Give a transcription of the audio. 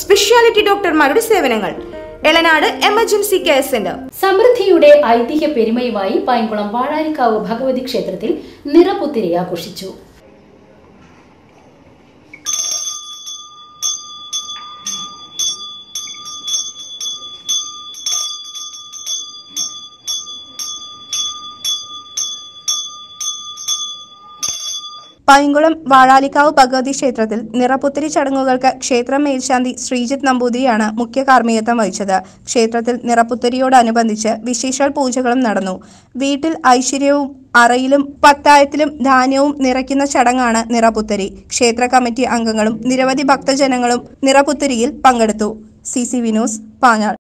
Speciality ഡോക്ടർമാരുടെ സേവനങ്ങൾ. Elanad emergency care centre. സമൃദ്ധിയുടെ ഐതിഹ്യ പെരുമയുമായി പൈൻകുളം വാഴാലിക്കാവ് ഭഗവതി ക്ഷേത്രത്തിൽ നിറപുത്തിരി ആഘോഷിച്ചു. പൈൻകുളം വാഴാലിക്കാവ് ഭഗവതി ക്ഷേത്രത്തിൽ നിറപുത്തിരി ചടങ്ങുകൾക്ക് ക്ഷേത്രം മേൽശാന്തി ശ്രീജിത്ത് നമ്പൂതിരിയാണ് മുഖ്യ കാർമ്മികത്വം വഹിച്ചത്. ക്ഷേത്രത്തിൽ നിറപുത്തിരിയോടനുബന്ധിച്ച് വിശേഷാൽ പൂജകളും നടന്നു. വീട്ടിൽ ഐശ്വര്യവും അറയിലും പത്തായത്തിലും ധാന്യവും നിറയ്ക്കുന്ന ചടങ്ങാണ് നിറപുത്തിരി. ക്ഷേത്ര കമ്മിറ്റി അംഗങ്ങളും നിരവധി ഭക്തജനങ്ങളും നിറപുത്തിരിയിൽ പങ്കെടുത്തു. CCV news Panjal.